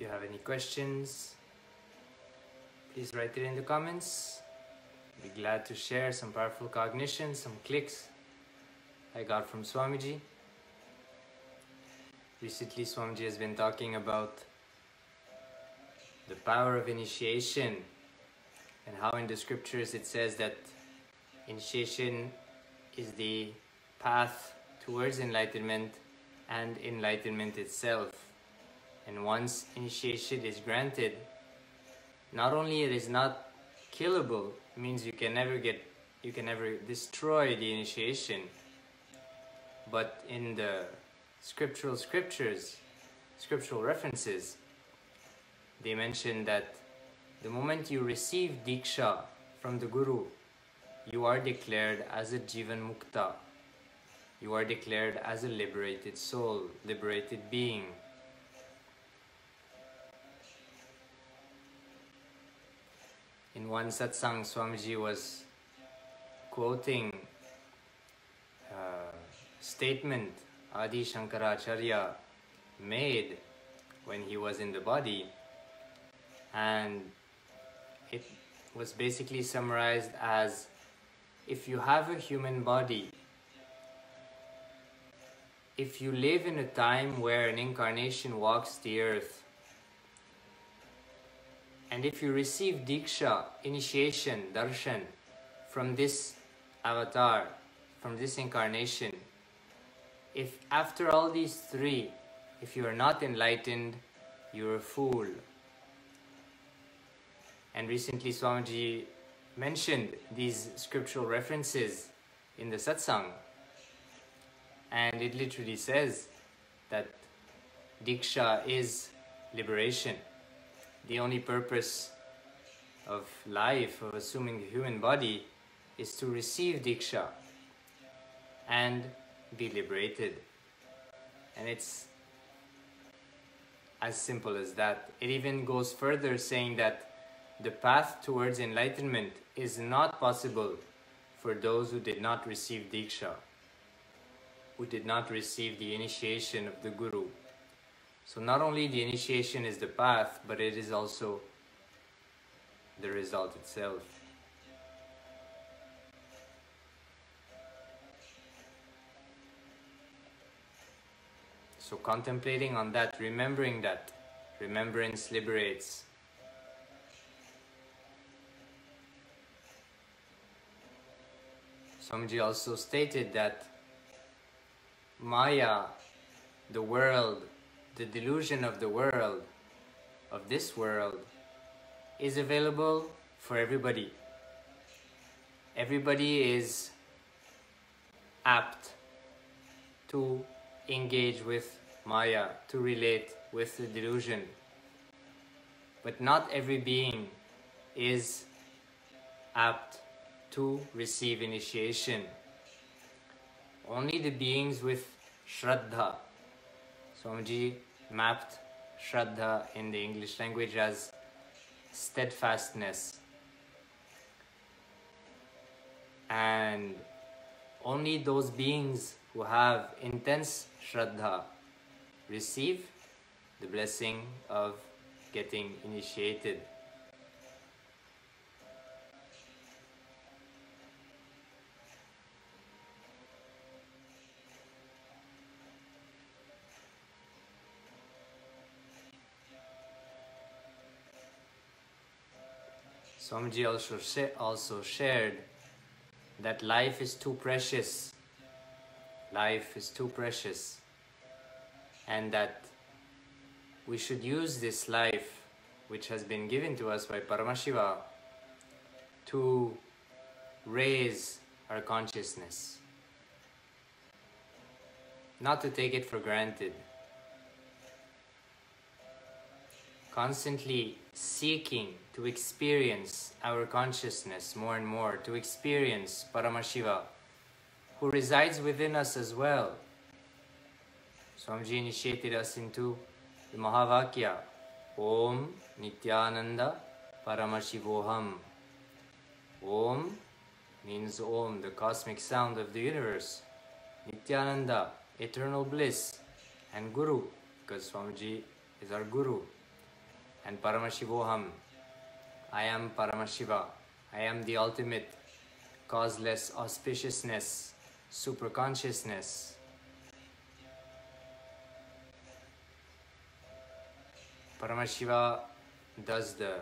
you have any questions, please write it in the comments. I'll be glad to share some powerful cognitions, some clicks I got from Swamiji. Recently Swamiji has been talking about the power of initiation and how in the scriptures it says that initiation is the path towards enlightenment and enlightenment itself. And once initiation is granted, not only it is not killable, it means you can never destroy the initiation, but in the scriptural references, they mention that the moment you receive Diksha from the Guru, you are declared as a Jivan Mukta. You are declared as a liberated soul, liberated being. In one satsang, Swamiji was quoting a statement Adi Shankaracharya made when he was in the body, and it was basically summarized as, if you have a human body, if you live in a time where an incarnation walks the earth, and if you receive Diksha, initiation, darshan, from this avatar, from this incarnation, if after all these three, if you are not enlightened, you're a fool. And recently Swamiji mentioned these scriptural references in the satsang, and it literally says that Diksha is liberation. The only purpose of life, of assuming the human body, is to receive Diksha and be liberated. And it's as simple as that. It even goes further, saying that the path towards enlightenment is not possible for those who did not receive Diksha, who did not receive the initiation of the Guru. So not only the initiation is the path, but it is also the result itself. So contemplating on that, remembering that, remembrance liberates. Swamiji also stated that Maya, the world, the delusion of the world, of this world, is available for everybody. Everybody is apt to engage with Maya, to relate with the delusion. But not every being is apt to receive initiation. Only the beings with Shraddha. Swamiji mapped Shraddha in the English language as steadfastness. And only those beings who have intense Shraddha receive the blessing of getting initiated. Swamiji also shared that life is too precious. Life is too precious. And that we should use this life, which has been given to us by Paramashiva, to raise our consciousness. Not to take it for granted. Constantly seeking to experience our consciousness more and more, to experience Paramashiva, who resides within us as well. Swamiji initiated us into the Mahavakya, Om Nithyananda Paramashivoham. Om means Om, the cosmic sound of the universe. Nithyananda, eternal bliss, and Guru, because Swamiji is our Guru. and Paramashivoham. I am Paramashiva. I am the ultimate, causeless auspiciousness, superconsciousness. Paramashiva does the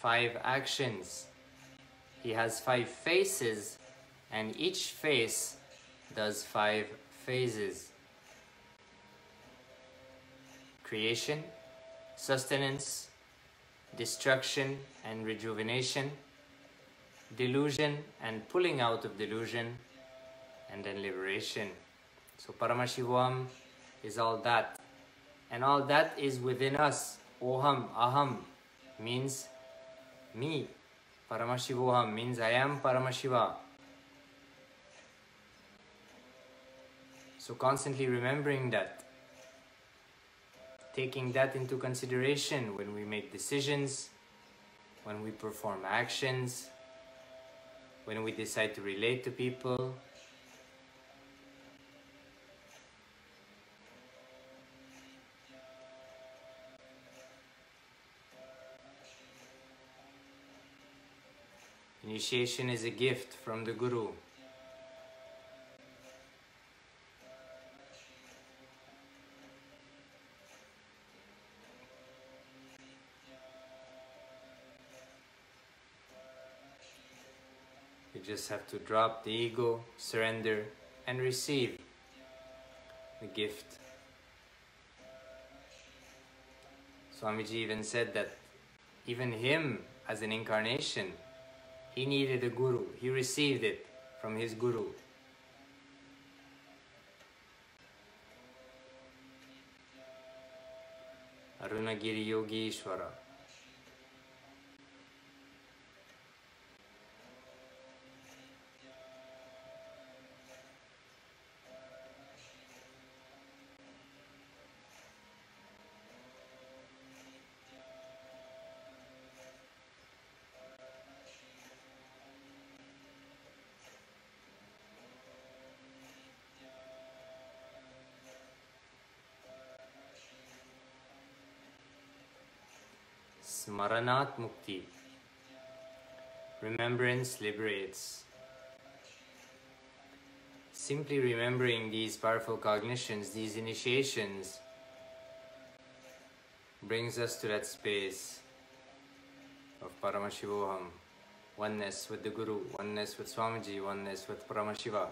5 actions. He has 5 faces, and each face does 5 phases: creation, sustenance, destruction and rejuvenation, delusion and pulling out of delusion, and then liberation. So Paramashivoham is all that, and all that is within us. Oham, aham means me. Paramashivoham means I am Paramashiva. So constantly remembering that, taking that into consideration when we make decisions, when we perform actions, when we decide to relate to people. Initiation is a gift from the Guru. You just have to drop the ego, surrender, and receive the gift. Swamiji even said that even him as an incarnation, he needed a guru. He received it from his guru. Arunagiri Yogi Ishwara. Maranat Mukti. Remembrance liberates. Simply remembering these powerful cognitions, these initiations, brings us to that space of Paramashivoham. Oneness with the Guru, oneness with Swamiji, oneness with Paramashiva.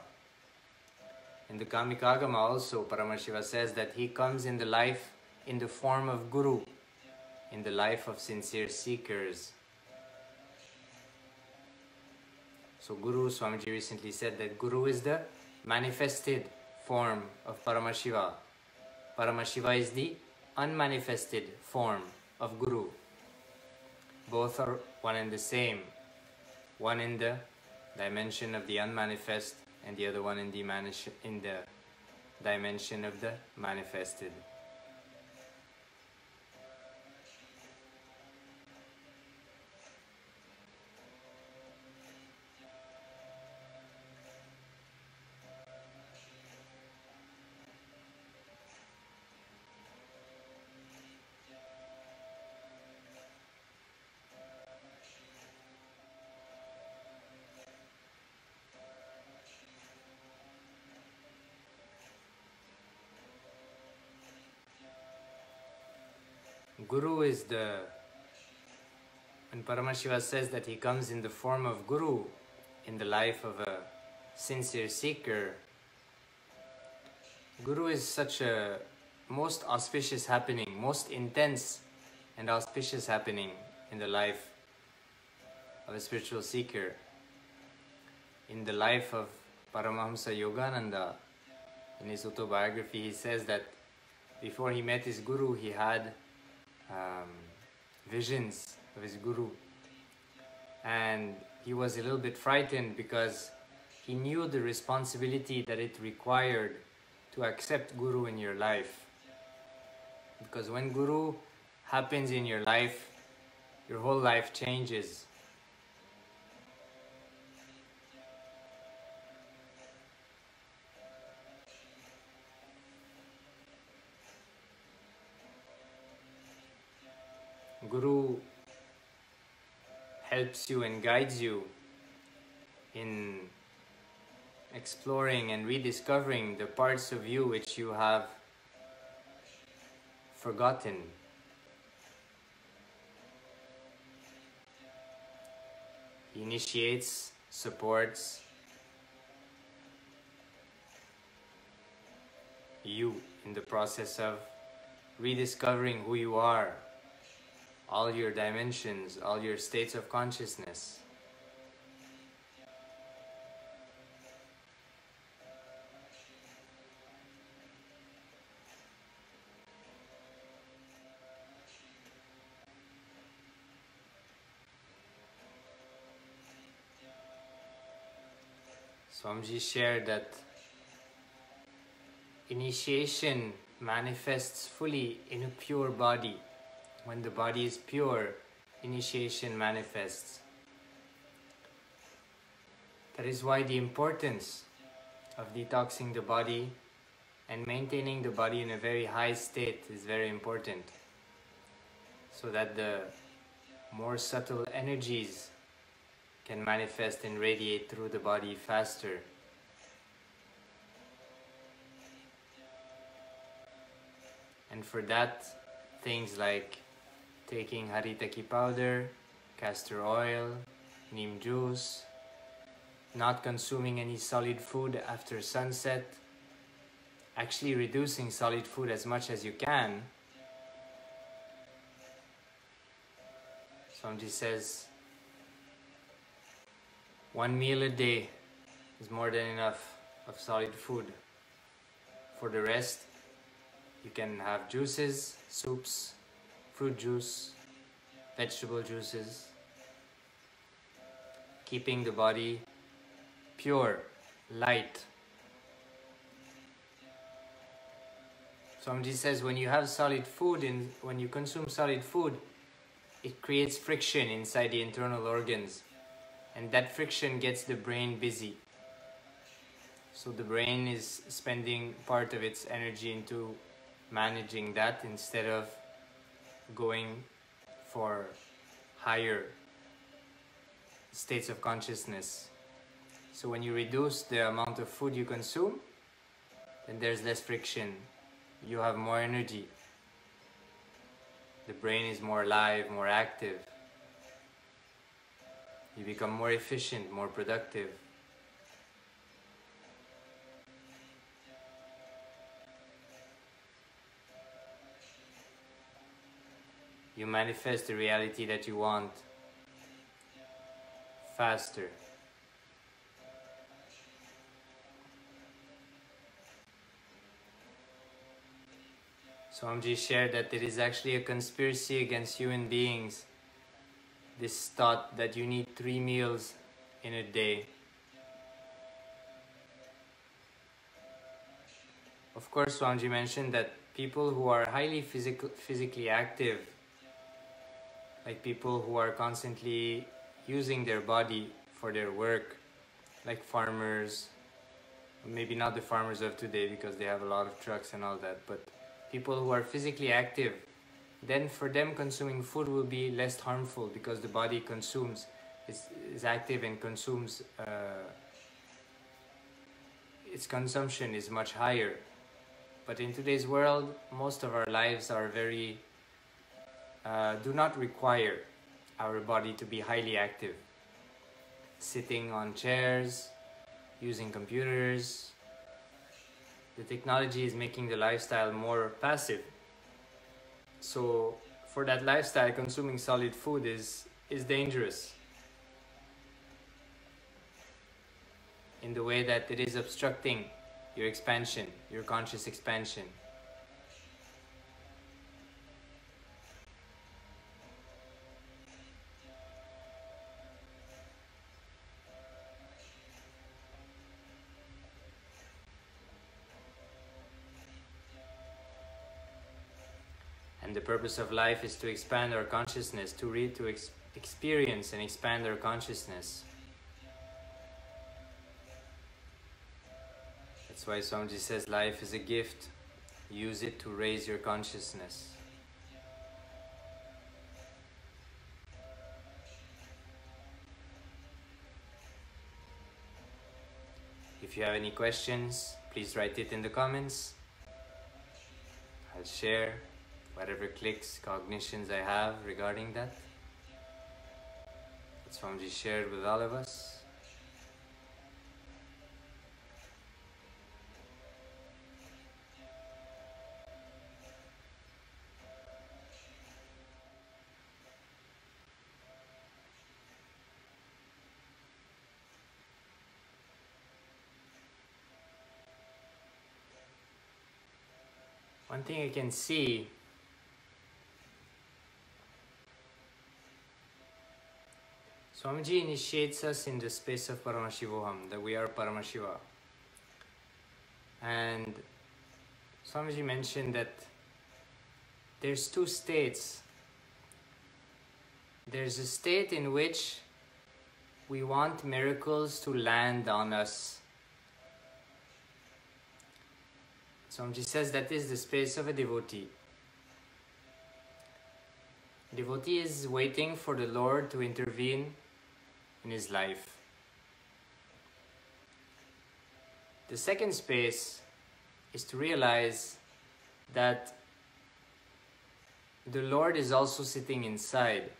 In the Kamikagama also, Paramashiva says that he comes in the life, in the form of Guru, in the life of sincere seekers. So Guru, Swamiji recently said that Guru is the manifested form of Paramashiva. Paramashiva is the unmanifested form of Guru. Both are one and the same. One in the dimension of the unmanifest, and the other one in the dimension of the manifested. Guru is the, when Paramashiva says that he comes in the form of Guru, in the life of a sincere seeker, Guru is such a most auspicious happening, most intense and auspicious happening in the life of a spiritual seeker. In the life of Paramahamsa Yogananda, in his autobiography, he says that before he met his Guru, he had visions of his Guru, and he was a little bit frightened because he knew the responsibility that it required to accept Guru in your life. Because when Guru happens in your life, your whole life changes. Guru helps you and guides you in exploring and rediscovering the parts of you which you have forgotten. He initiates, supports you in the process of rediscovering who you are, all your dimensions, all your states of consciousness. Swamiji shared that initiation manifests fully in a pure body. When the body is pure, initiation manifests. That is why the importance of detoxing the body and maintaining the body in a very high state is very important, so that the more subtle energies can manifest and radiate through the body faster. And for that, things like taking haritaki powder, castor oil, neem juice, not consuming any solid food after sunset, actually reducing solid food as much as you can. Swamiji says, one meal a day is more than enough of solid food. For the rest, you can have juices, soups, fruit juice, vegetable juices, keeping the body pure, light. Swamiji says when you have solid food, when you consume solid food, it creates friction inside the internal organs. And that friction gets the brain busy. So the brain is spending part of its energy into managing that instead of going for higher states of consciousness. So when you reduce the amount of food you consume, then there's less friction. You have more energy. The brain is more alive, more active. You become more efficient, more productive. You manifest the reality that you want faster. Swamiji shared that it is actually a conspiracy against human beings, this thought that you need 3 meals in a day. Of course, Swamiji mentioned that people who are highly physically active, like people who are constantly using their body for their work, like farmers, maybe not the farmers of today because they have a lot of trucks and all that, but people who are physically active, then for them consuming food will be less harmful because the body consumes, is active and consumes, its consumption is much higher. But in today's world, most of our lives are very, do not require our body to be highly active. Sitting on chairs, using computers, the technology is making the lifestyle more passive. So for that lifestyle, consuming solid food is dangerous in the way that it is obstructing your expansion, your conscious expansion. The purpose of life is to expand our consciousness, to experience and expand our consciousness. That's why Swamiji says life is a gift. Use it to raise your consciousness. If you have any questions, please write it in the comments. I'll share whatever clicks, cognitions I have regarding that. That's Swamiji shared with all of us. One thing I can see Swamiji initiates us in the space of Paramashivoham, that we are Paramashiva. And Swamiji mentioned that there's two states. There's a state in which we want miracles to land on us. Swamiji says that is the space of a devotee. A devotee is waiting for the Lord to intervene in his life. The second space is to realize that the Lord is also sitting inside.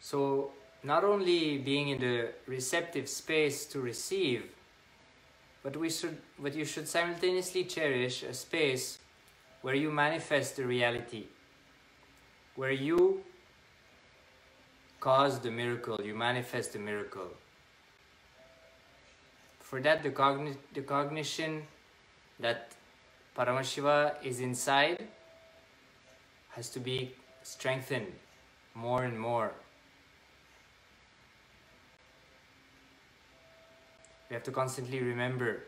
So not only being in the receptive space to receive, but you should simultaneously cherish a space where you manifest the reality, where you cause the miracle, you manifest the miracle. For that, the cognition that Paramashiva is inside has to be strengthened more and more. We have to constantly remember,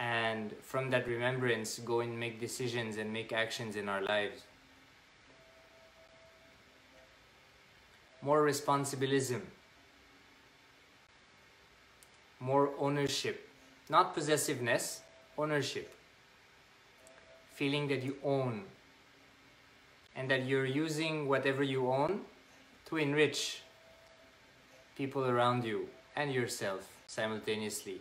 and from that remembrance go and make decisions and make actions in our lives. More responsibilism, more ownership, not possessiveness, ownership, feeling that you own and that you're using whatever you own to enrich people around you and yourself simultaneously.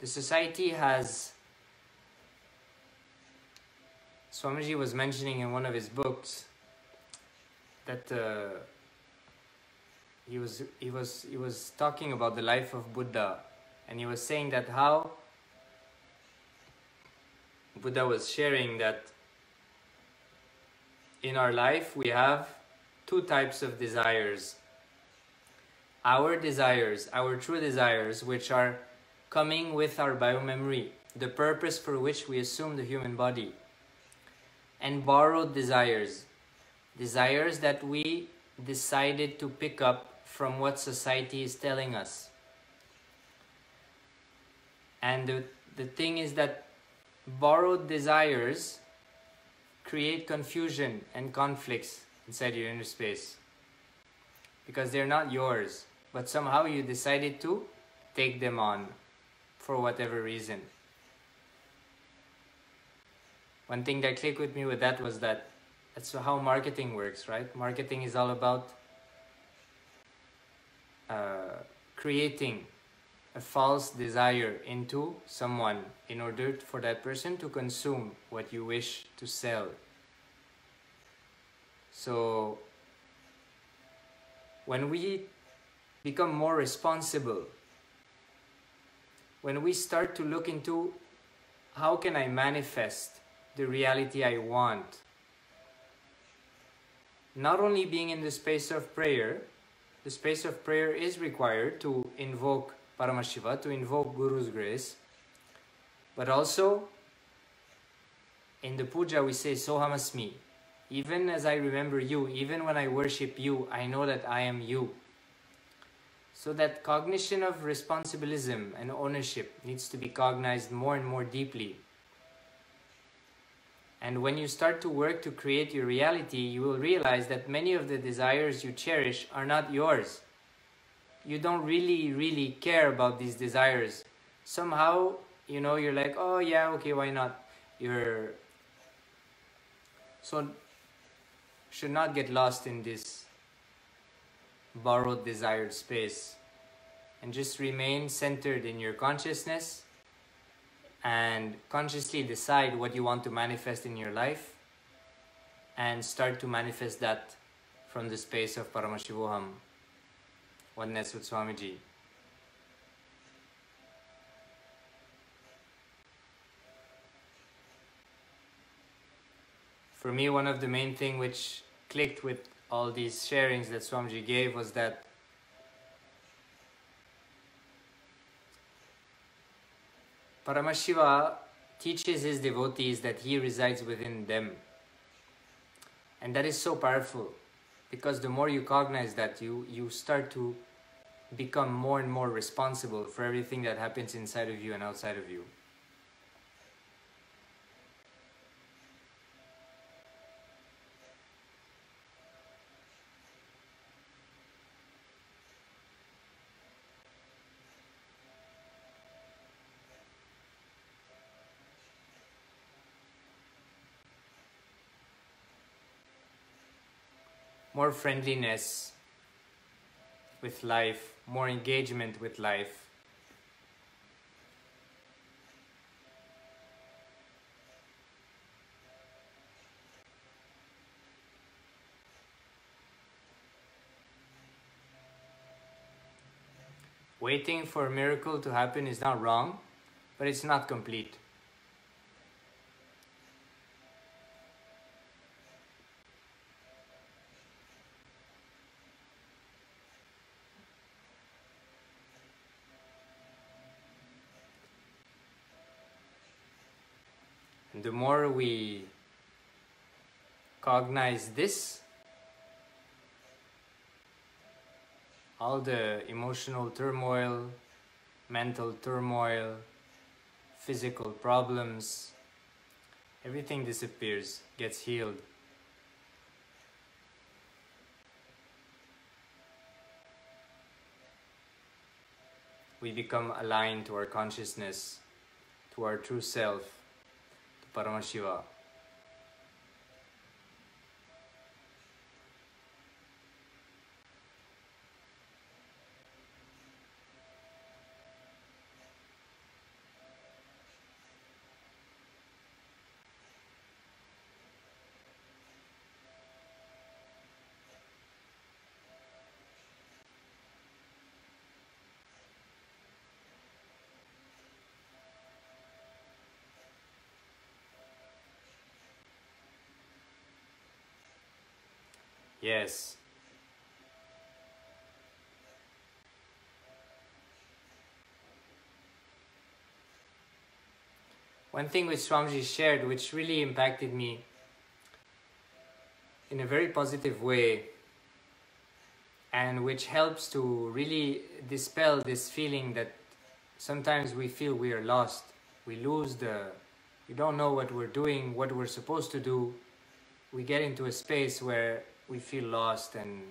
The society has, Swamiji was mentioning in one of his books that he was talking about the life of Buddha, and he was saying that how Buddha was sharing that in our life we have two types of desires. Our desires, our true desires, which are coming with our biomemory, the purpose for which we assume the human body, and borrowed desires, desires that we decided to pick up from what society is telling us. And the thing is that borrowed desires create confusion and conflicts inside your inner space, because they're not yours, but somehow you decided to take them on, for whatever reason. One thing that clicked with me with that was that that's how marketing works, right? Marketing is all about creating a false desire into someone in order for that person to consume what you wish to sell. So when we become more responsible, when we start to look into how can I manifest the reality I want, not only being in the space of prayer, the space of prayer is required to invoke Paramashiva, to invoke Guru's grace, but also in the puja we say Soham Asmi, even as I remember you, even when I worship you, I know that I am you. So that cognition of responsibilism and ownership needs to be cognized more and more deeply. And when you start to work to create your reality, you will realize that many of the desires you cherish are not yours. You don't really care about these desires. Somehow, you know, you're like, oh yeah, okay, why not? You're So should not get lost in this borrowed desired space, and just remain centered in your consciousness and consciously decide what you want to manifest in your life, and start to manifest that from the space of Paramashivoham, oneness with Swamiji. For me, one of the main things which clicked with all these sharings that Swamiji gave was that Paramashiva teaches his devotees that he resides within them. And that is so powerful, because the more you cognize that, you start to become more and more responsible for everything that happens inside of you and outside of you. More friendliness with life, more engagement with life. Waiting for a miracle to happen is not wrong, but it's not complete. The more we cognize this, all the emotional turmoil, mental turmoil, physical problems, everything disappears, gets healed. We become aligned to our consciousness, to our true self, Paramashiva. Yes. One thing which Swamiji shared, which really impacted me in a very positive way, and which helps to really dispel this feeling that sometimes we feel we are lost. We don't know what we're doing, what we're supposed to do. We get into a space where we feel lost and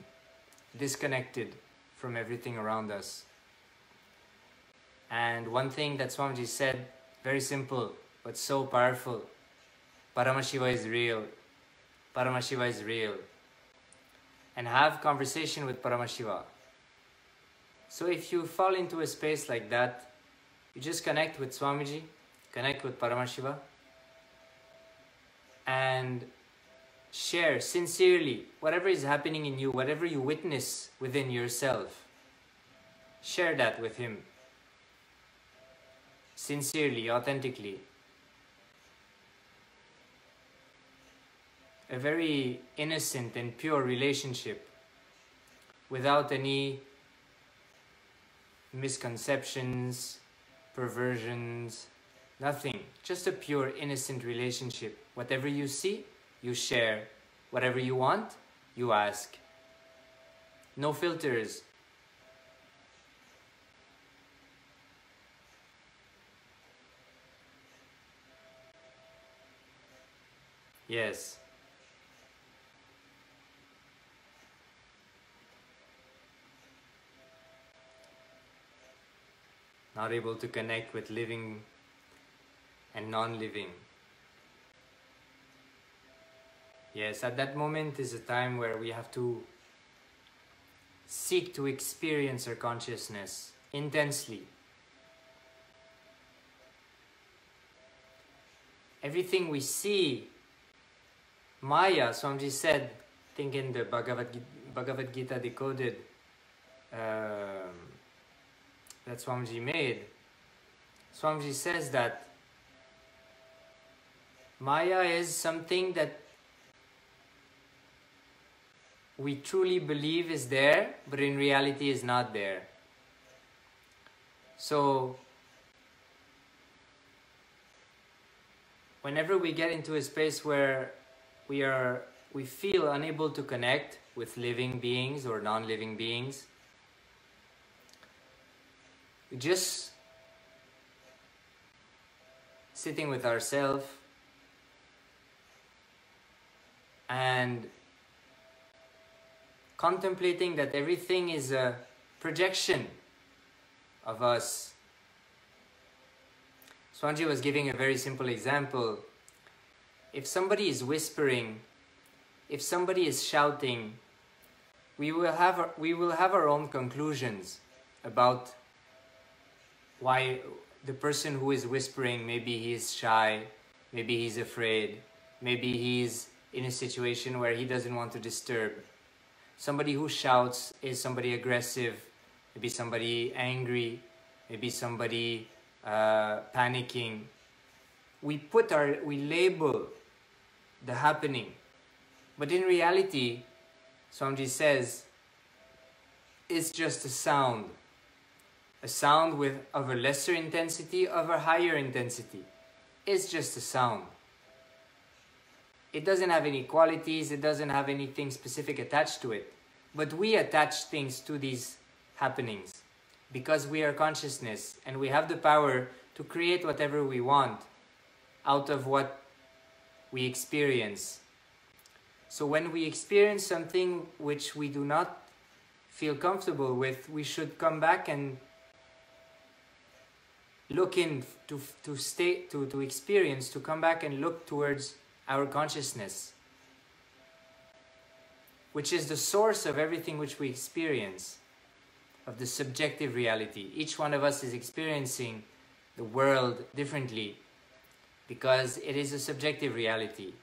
disconnected from everything around us. And one thing that Swamiji said, very simple but so powerful: Paramashiva is real. Paramashiva is real. And have conversation with Paramashiva. So if you fall into a space like that, you just connect with Swamiji, connect with Paramashiva, and share sincerely whatever is happening in you, whatever you witness within yourself. Share that with him. Sincerely, authentically. A very innocent and pure relationship, without any misconceptions, perversions, nothing. Just a pure, innocent relationship. Whatever you see, you share. Whatever you want, you ask. No filters. Yes. Not able to connect with living and non-living. Yes, at that moment is a time where we have to seek to experience our consciousness intensely. Everything we see, Maya, Swamiji said, I think in the Bhagavad Gita Decoded that Swamiji made, Swamiji says that Maya is something that we truly believe is there, but in reality is not there. So, whenever we get into a space where we feel unable to connect with living beings or non-living beings, just sitting with ourselves and contemplating that everything is a projection of us. Swamiji was giving a very simple example. If somebody is whispering, if somebody is shouting, we will have our own conclusions about why the person who is whispering, maybe he is shy, maybe he's afraid, maybe he's in a situation where he doesn't want to disturb. Somebody who shouts is somebody aggressive, maybe somebody angry, maybe somebody panicking. We label the happening, but in reality, Swamiji says, it's just a sound of a lesser intensity, of a higher intensity. It's just a sound. It doesn't have any qualities, it doesn't have anything specific attached to it. But we attach things to these happenings because we are consciousness and we have the power to create whatever we want out of what we experience. So when we experience something which we do not feel comfortable with, we should come back and look in to come back and look towards our consciousness, which is the source of everything which we experience, of the subjective reality. Each one of us is experiencing the world differently because it is a subjective reality.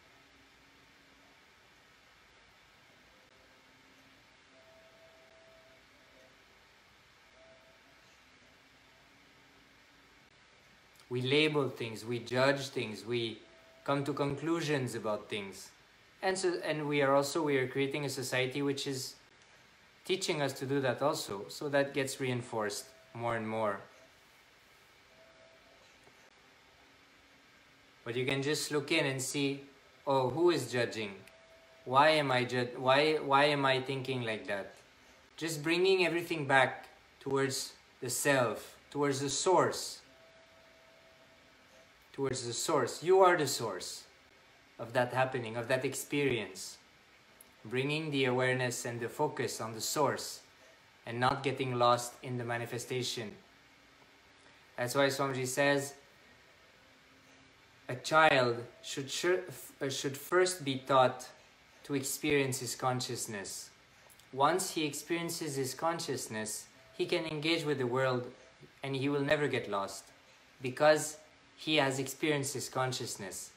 We label things, we judge things, we come to conclusions about things. And we are creating a society which is teaching us to do that also, so that gets reinforced more and more. But you can just look in and see, oh, who is judging? Why am I thinking like that? Just bringing everything back towards the self, towards the source. Towards the source. You are the source of that happening, of that experience. Bringing the awareness and the focus on the source and not getting lost in the manifestation. That's why Swamiji says a child should first be taught to experience his consciousness. Once he experiences his consciousness, he can engage with the world and he will never get lost because he has experienced his consciousness,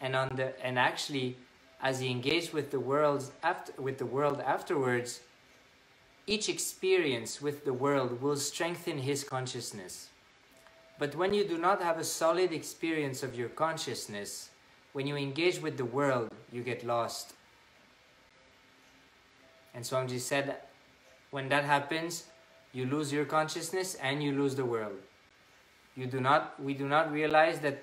and actually, as he engaged with the world afterwards, each experience with the world will strengthen his consciousness. But when you do not have a solid experience of your consciousness, when you engage with the world, you get lost. And Swamiji said, when that happens, you lose your consciousness and you lose the world. We do not realize that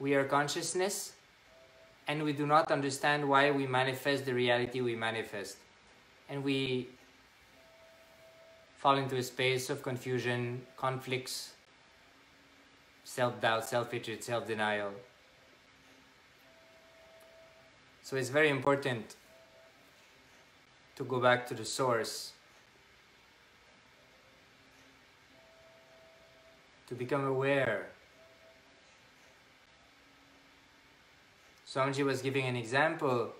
we are consciousness, and we do not understand why we manifest the reality we manifest. And we fall into a space of confusion, conflicts, self-doubt, self-hatred, self-denial. So it's very important to go back to the source, to become aware, Swamiji was giving an example.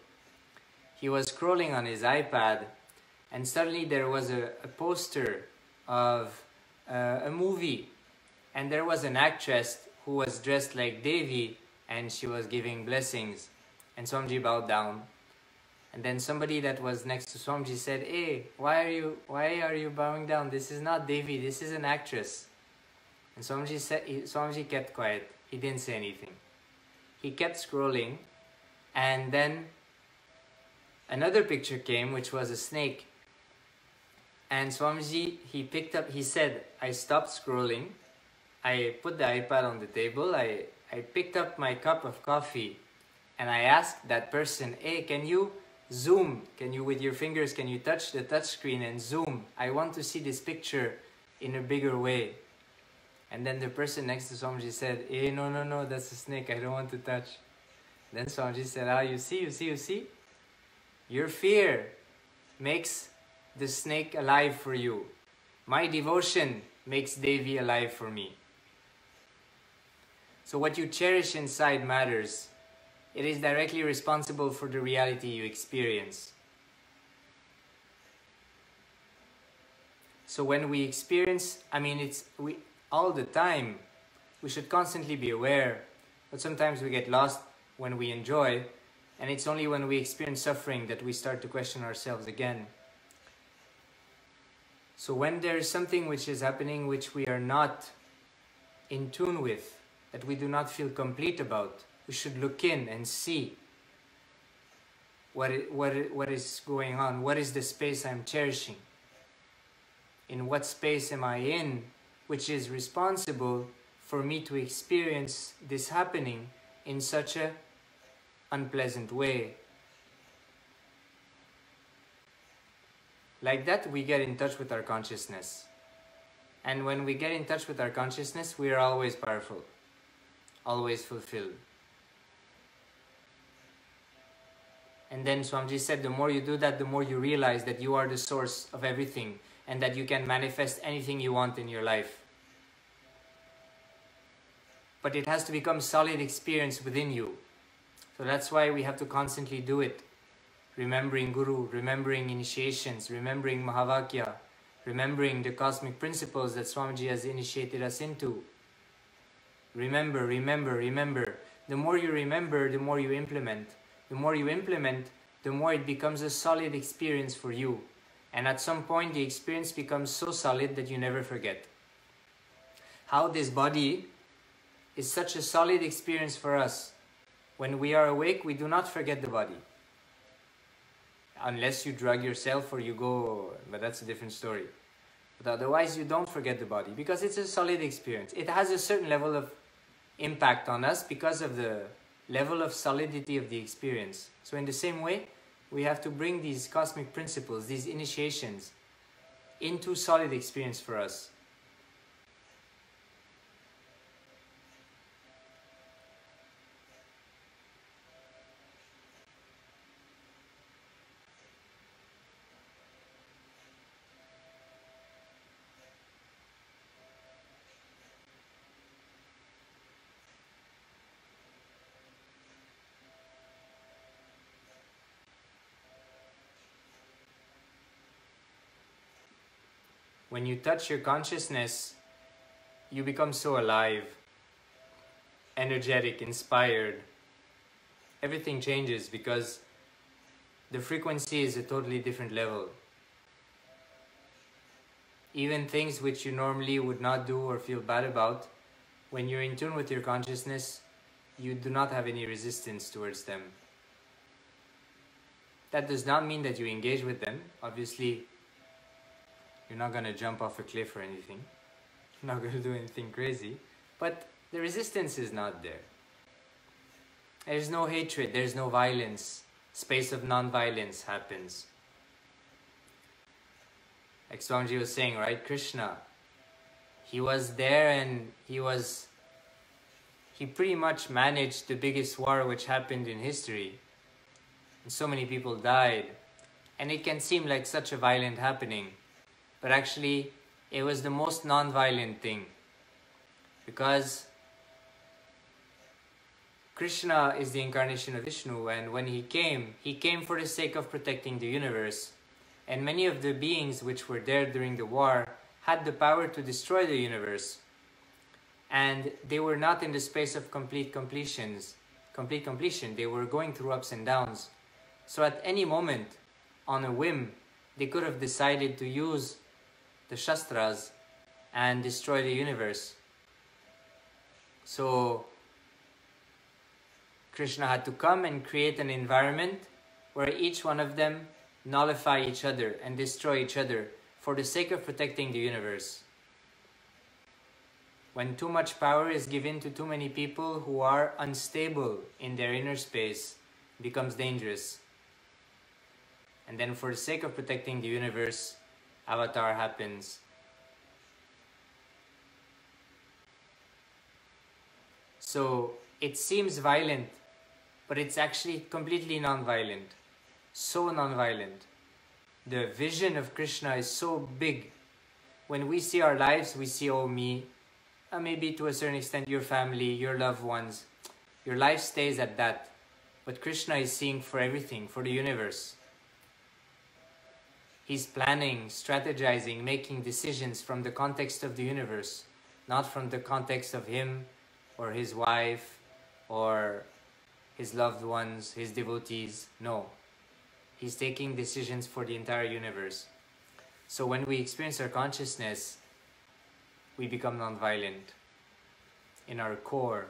He was scrolling on his iPad and suddenly there was a poster of a movie, and there was an actress who was dressed like Devi and she was giving blessings, and Swamiji bowed down. And then somebody that was next to Swamiji said, "Hey, why are you bowing down? This is not Devi, this is an actress." And Swamiji kept quiet. He didn't say anything. He kept scrolling, and then another picture came, which was a snake. And Swamiji, he said, "I stopped scrolling. I put the iPad on the table. I picked up my cup of coffee and I asked that person, 'Hey, can you zoom? Can you, with your fingers, can you touch the touchscreen and zoom? I want to see this picture in a bigger way.'" And then the person next to Swamiji said, "Hey, no, that's a snake. I don't want to touch." Then Swamiji said, "Ah, you see? Your fear makes the snake alive for you. My devotion makes Devi alive for me." So what you cherish inside matters. It is directly responsible for the reality you experience. So when we experience, all the time, we should constantly be aware, but sometimes we get lost when we enjoy, and it's only when we experience suffering that we start to question ourselves again. So when there is something which is happening which we are not in tune with, that we do not feel complete about, we should look in and see what is going on. What is the space I'm cherishing? In what space am I in, which is responsible for me to experience this happening in such an unpleasant way? Like that, we get in touch with our consciousness. And when we get in touch with our consciousness, we are always powerful, always fulfilled. And then Swamiji said, the more you do that, the more you realize that you are the source of everything and that you can manifest anything you want in your life. But it has to become solid experience within you. So that's why we have to constantly do it. Remembering Guru, remembering initiations, remembering Mahavakya, remembering the cosmic principles that Swamiji has initiated us into. Remember, remember, remember. The more you remember, the more you implement. The more you implement, the more it becomes a solid experience for you. And at some point, the experience becomes so solid that you never forget. How this body is such a solid experience for us. When we are awake, we do not forget the body. Unless you drug yourself or you go, but that's a different story. But otherwise, you don't forget the body because it's a solid experience. It has a certain level of impact on us because of the level of solidity of the experience. So in the same way, we have to bring these cosmic principles, these initiations, into solid experience for us. When you touch your consciousness, you become so alive, energetic, inspired. Everything changes because the frequency is a totally different level. Even things which you normally would not do or feel bad about, when you're in tune with your consciousness, you do not have any resistance towards them. That does not mean that you engage with them, obviously. You're not going to jump off a cliff or anything. You're not going to do anything crazy. But the resistance is not there. There's no hatred. There's no violence. Space of non-violence happens. Like Swamiji was saying, right? Krishna. He was there and he pretty much managed the biggest war which happened in history. And so many people died. And it can seem like such a violent happening. But actually, it was the most non-violent thing, because Krishna is the incarnation of Vishnu, and when he came for the sake of protecting the universe. And many of the beings which were there during the war had the power to destroy the universe. And they were not in the space of complete completion. They were going through ups and downs. So at any moment, on a whim, they could have decided to use the Shastras and destroy the universe. So Krishna had to come and create an environment where each one of them nullify each other and destroy each other for the sake of protecting the universe. When too much power is given to too many people who are unstable in their inner space, it becomes dangerous. And then for the sake of protecting the universe, Avatar happens. So it seems violent, but it's actually completely non-violent. So non-violent. The vision of Krishna is so big. When we see our lives, we see, oh me, and maybe to a certain extent your family, your loved ones. Your life stays at that. But Krishna is seeing for everything, for the universe. He's planning, strategizing, making decisions from the context of the universe, not from the context of him or his wife or his loved ones, his devotees. No, he's taking decisions for the entire universe. So when we experience our consciousness, we become non-violent in our core.